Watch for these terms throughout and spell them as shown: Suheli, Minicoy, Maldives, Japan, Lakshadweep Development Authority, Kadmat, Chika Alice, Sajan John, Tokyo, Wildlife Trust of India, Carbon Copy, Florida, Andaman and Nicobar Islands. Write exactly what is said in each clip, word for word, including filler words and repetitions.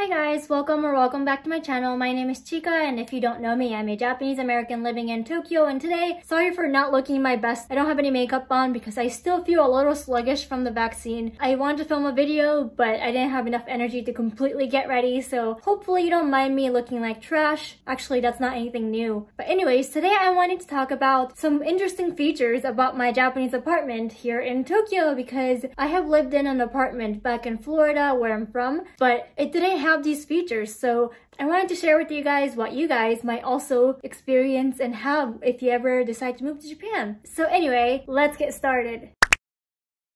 Hi guys, welcome or welcome back to my channel. My name is Chika, and if you don't know me, I'm a Japanese American living in Tokyo, and today, sorry for not looking my best. I don't have any makeup on because I still feel a little sluggish from the vaccine. I wanted to film a video, but I didn't have enough energy to completely get ready, so hopefully you don't mind me looking like trash. Actually, that's not anything new. But anyways, today I wanted to talk about some interesting features about my Japanese apartment here in Tokyo, because I have lived in an apartment back in Florida, where I'm from, but it didn't have have these features, so I wanted to share with you guys what you guys might also experience and have if you ever decide to move to Japan. So anyway, let's get started.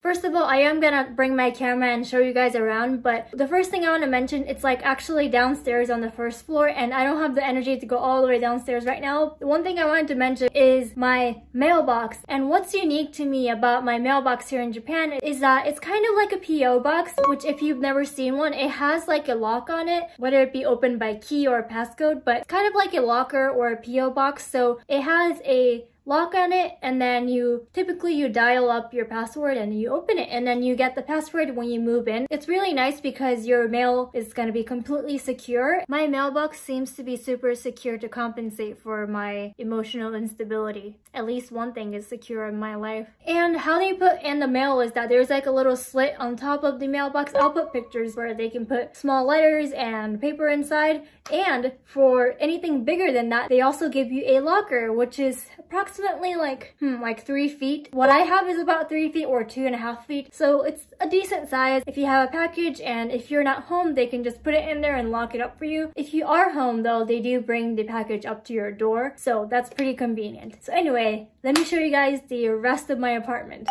First of all, I am gonna bring my camera and show you guys around, but the first thing I want to mention, it's like actually downstairs on the first floor, and I don't have the energy to go all the way downstairs right now. The one thing I wanted to mention is my mailbox, and what's unique to me about my mailbox here in Japan is that it's kind of like a P O box, which if you've never seen one, it has like a lock on it, whether it be opened by key or passcode, but it's kind of like a locker or a P O box, so it has a lock on it, and then you typically you dial up your password and you open it, and then you get the password when you move in. It's really nice because your mail is going to be completely secure. My mailbox seems to be super secure to compensate for my emotional instability. At least one thing is secure in my life. And how they put in the mail is that there's like a little slit on top of the mailbox. I'll put pictures where they can put small letters and paper inside, and for anything bigger than that, they also give you a locker, which is approximately approximately like hmm, like three feet. What I have is about three feet or two and a half feet, so it's a decent size. If you have a package and if you're not home, they can just put it in there and lock it up for you. If you are home though, they do bring the package up to your door, so that's pretty convenient. So anyway, let me show you guys the rest of my apartment.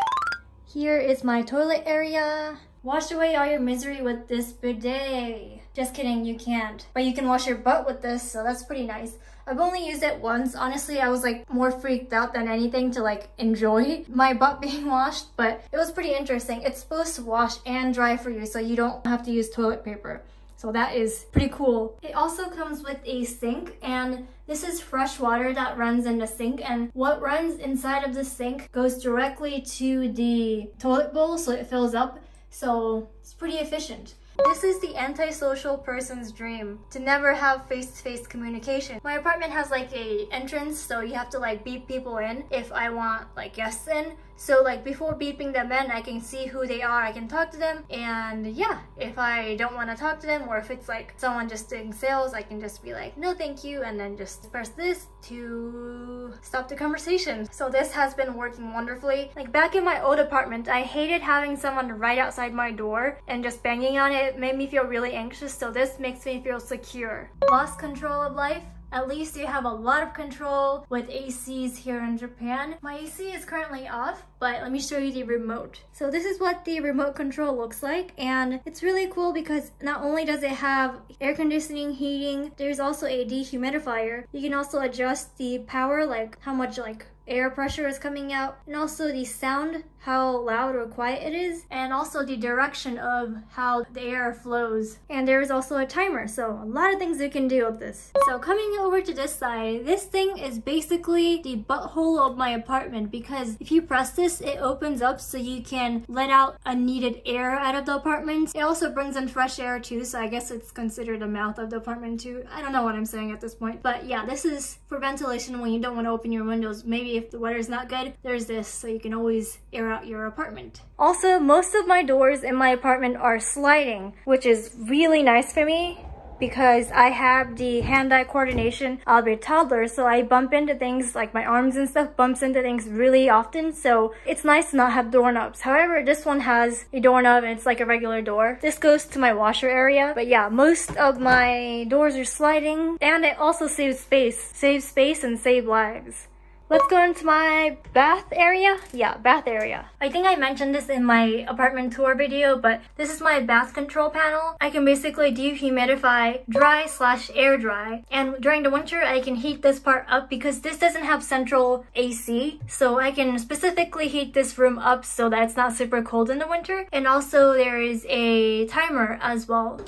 Here is my toilet area. Wash away all your misery with this bidet. Just kidding, you can't. But you can wash your butt with this, so that's pretty nice. I've only used it once. Honestly, I was like more freaked out than anything to like enjoy my butt being washed, but it was pretty interesting. It's supposed to wash and dry for you, so you don't have to use toilet paper. So that is pretty cool. It also comes with a sink, and this is fresh water that runs in the sink, and what runs inside of the sink goes directly to the toilet bowl, so it fills up. So it's pretty efficient. This is the antisocial person's dream, to never have face-to-face communication. My apartment has like a entrance, so you have to like beep people in if I want like guests in. So like before beeping them in, I can see who they are, I can talk to them, and yeah, if I don't want to talk to them, or if it's like someone just doing sales, I can just be like, no thank you, and then just press this to stop the conversation. So this has been working wonderfully. Like back in my old apartment, I hated having someone right outside my door and just banging on it. It made me feel really anxious, so this makes me feel secure. Lost control of life? At least you have a lot of control with A Cs here in Japan. My A C is currently off, but let me show you the remote. So this is what the remote control looks like, and it's really cool because not only does it have air conditioning, heating, there's also a dehumidifier. You can also adjust the power, like how much like air pressure is coming out, and also the sound, how loud or quiet it is, and also the direction of how the air flows. And there is also a timer, so a lot of things you can do with this. So coming over to this side, this thing is basically the butthole of my apartment, because if you press this, it opens up so you can let out unneeded air out of the apartment. It also brings in fresh air too, so I guess it's considered the mouth of the apartment too. I don't know what I'm saying at this point, but yeah, this is for ventilation when you don't want to open your windows. Maybe if the weather's not good, there's this, so you can always air out your apartment. Also, most of my doors in my apartment are sliding, which is really nice for me because I have the hand-eye coordination of a toddler, so I bump into things, like my arms and stuff bumps into things really often, so it's nice to not have doorknobs. However, this one has a doorknob and it's like a regular door. This goes to my washer area, but yeah, most of my doors are sliding, and it also saves space. Save space and save lives. Let's go into my bath area. Yeah, bath area. I think I mentioned this in my apartment tour video, but this is my bath control panel. I can basically dehumidify, dry slash air dry. And during the winter, I can heat this part up because this doesn't have central A C. So I can specifically heat this room up so that it's not super cold in the winter. And also there is a timer as well.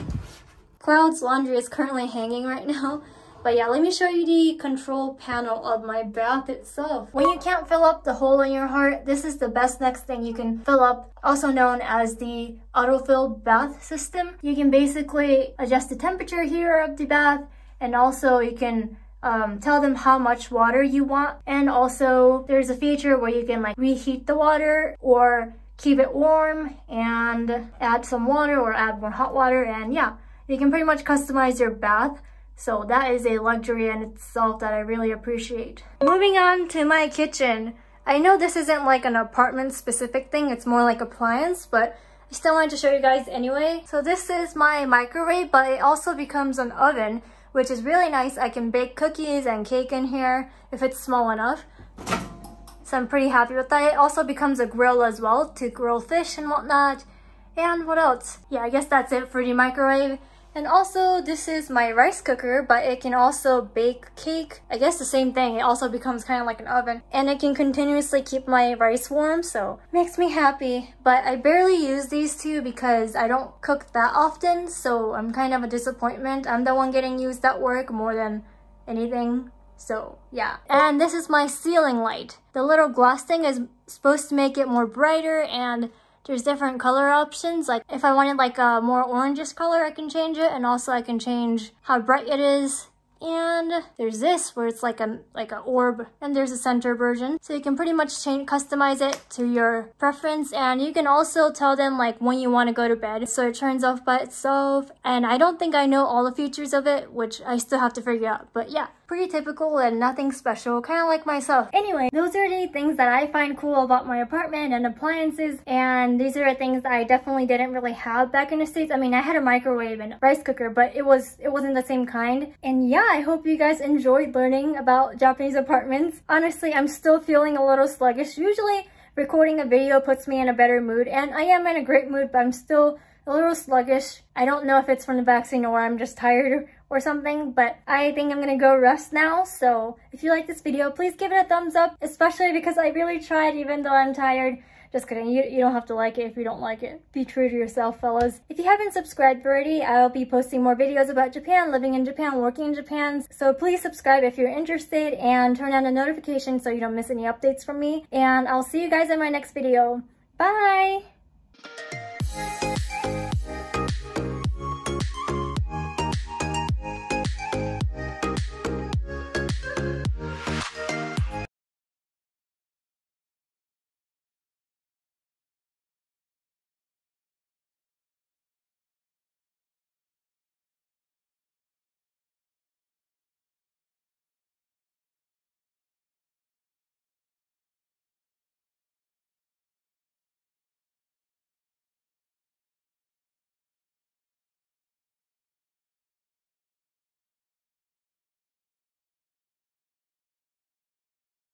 Cloud's laundry is currently hanging right now. But yeah, let me show you the control panel of my bath itself. When you can't fill up the hole in your heart, this is the best next thing you can fill up, also known as the autofill bath system. You can basically adjust the temperature here of the bath, and also you can Um, tell them how much water you want, and also there's a feature where you can like reheat the water or keep it warm and add some water or add more hot water, and yeah, you can pretty much customize your bath. So that is a luxury in itself that I really appreciate. Moving on to my kitchen. I know this isn't like an apartment specific thing, it's more like appliance, but I still wanted to show you guys anyway. So this is my microwave, but it also becomes an oven, which is really nice. I can bake cookies and cake in here if it's small enough. So I'm pretty happy with that. It also becomes a grill as well to grill fish and whatnot. And what else? Yeah, I guess that's it for the microwave. And also this is my rice cooker, but it can also bake cake. I guess the same thing. It also becomes kind of like an oven, and it can continuously keep my rice warm, so makes me happy. But I barely use these two because I don't cook that often, so I'm kind of a disappointment. I'm the one getting used at work more than anything, so yeah. And this is my ceiling light. The little glass thing is supposed to make it more brighter, and there's different color options. Like if I wanted like a more orangish color, I can change it, and also I can change how bright it is. And there's this where it's like a like an orb, and there's a center version. So you can pretty much change, customize it to your preference, and you can also tell them like when you want to go to bed, so it turns off by itself. And I don't think I know all the features of it, which I still have to figure out, but yeah. Pretty typical and nothing special, kind of like myself. Anyway, those are the things that I find cool about my apartment and appliances, and these are the things that I definitely didn't really have back in the States. I mean, I had a microwave and a rice cooker, but it was it wasn't the same kind. And yeah, I hope you guys enjoyed learning about Japanese apartments. Honestly, I'm still feeling a little sluggish. Usually, recording a video puts me in a better mood, and I am in a great mood, but I'm still a little sluggish. I don't know if it's from the vaccine or I'm just tired or something, but I think I'm gonna go rest now. So if you like this video, please give it a thumbs up, especially because I really tried even though I'm tired. Just kidding, you, you don't have to like it if you don't like it. Be true to yourself, fellas. If you haven't subscribed already, I'll be posting more videos about Japan, living in Japan, working in Japan. So please subscribe if you're interested, and turn on the notification so you don't miss any updates from me. And I'll see you guys in my next video. Bye!